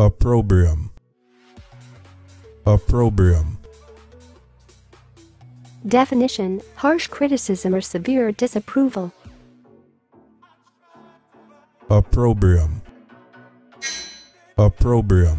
Opprobrium. Opprobrium. Definition: harsh criticism or severe disapproval. Opprobrium. Opprobrium.